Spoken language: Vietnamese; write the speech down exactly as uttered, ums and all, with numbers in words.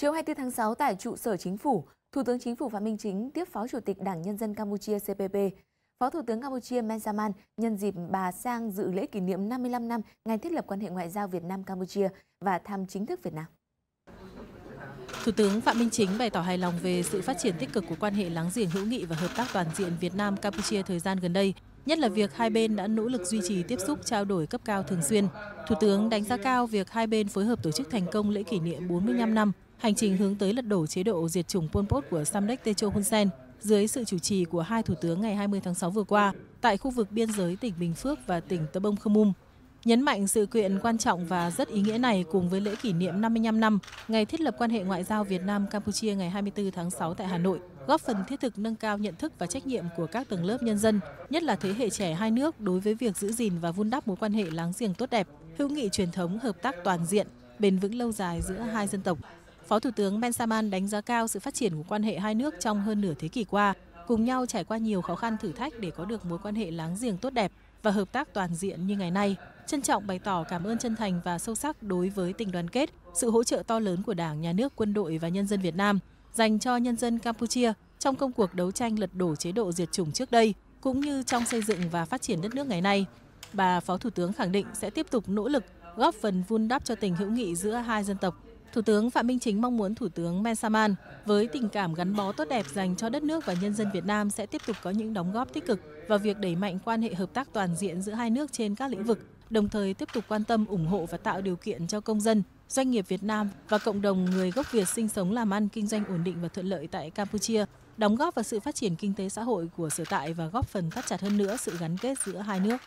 Chiều hai mươi tư tháng sáu tại trụ sở Chính phủ, Thủ tướng Chính phủ Phạm Minh Chính tiếp Phó Chủ tịch Đảng Nhân dân Campuchia C P P, Phó Thủ tướng Campuchia Men Sam An nhân dịp bà Sang dự lễ kỷ niệm năm mươi lăm năm ngày thiết lập quan hệ ngoại giao Việt Nam-Campuchia và thăm chính thức Việt Nam. Thủ tướng Phạm Minh Chính bày tỏ hài lòng về sự phát triển tích cực của quan hệ láng giềng hữu nghị và hợp tác toàn diện Việt Nam-Campuchia thời gian gần đây, nhất là việc hai bên đã nỗ lực duy trì tiếp xúc trao đổi cấp cao thường xuyên. Thủ tướng đánh giá cao việc hai bên phối hợp tổ chức thành công lễ kỷ niệm bốn mươi lăm năm hành trình hướng tới lật đổ chế độ diệt chủng Pol Pot của Samdech Techo Hun Sen dưới sự chủ trì của hai thủ tướng ngày hai mươi tháng sáu vừa qua tại khu vực biên giới tỉnh Bình Phước và tỉnh Tơ Bông Khmum. Nhấn mạnh sự kiện quan trọng và rất ý nghĩa này cùng với lễ kỷ niệm năm mươi lăm năm ngày thiết lập quan hệ ngoại giao Việt Nam-Campuchia ngày hai mươi tư tháng sáu tại Hà Nội, góp phần thiết thực nâng cao nhận thức và trách nhiệm của các tầng lớp nhân dân, nhất là thế hệ trẻ hai nước đối với việc giữ gìn và vun đắp mối quan hệ láng giềng tốt đẹp, hữu nghị truyền thống, hợp tác toàn diện, bền vững lâu dài giữa hai dân tộc. Phó Thủ tướng Men Sam An đánh giá cao sự phát triển của quan hệ hai nước trong hơn nửa thế kỷ qua, cùng nhau trải qua nhiều khó khăn thử thách để có được mối quan hệ láng giềng tốt đẹp và hợp tác toàn diện như ngày nay. Trân trọng bày tỏ cảm ơn chân thành và sâu sắc đối với tình đoàn kết, sự hỗ trợ to lớn của Đảng, Nhà nước, quân đội và nhân dân Việt Nam dành cho nhân dân Campuchia trong công cuộc đấu tranh lật đổ chế độ diệt chủng trước đây, cũng như trong xây dựng và phát triển đất nước ngày nay. Bà Phó Thủ tướng khẳng định sẽ tiếp tục nỗ lực góp phần vun đắp cho tình hữu nghị giữa hai dân tộc. Thủ tướng Phạm Minh Chính mong muốn Thủ tướng Men Sam An với tình cảm gắn bó tốt đẹp dành cho đất nước và nhân dân Việt Nam sẽ tiếp tục có những đóng góp tích cực vào việc đẩy mạnh quan hệ hợp tác toàn diện giữa hai nước trên các lĩnh vực, đồng thời tiếp tục quan tâm ủng hộ và tạo điều kiện cho công dân, doanh nghiệp Việt Nam và cộng đồng người gốc Việt sinh sống làm ăn kinh doanh ổn định và thuận lợi tại Campuchia, đóng góp vào sự phát triển kinh tế xã hội của sở tại và góp phần thắt chặt hơn nữa sự gắn kết giữa hai nước.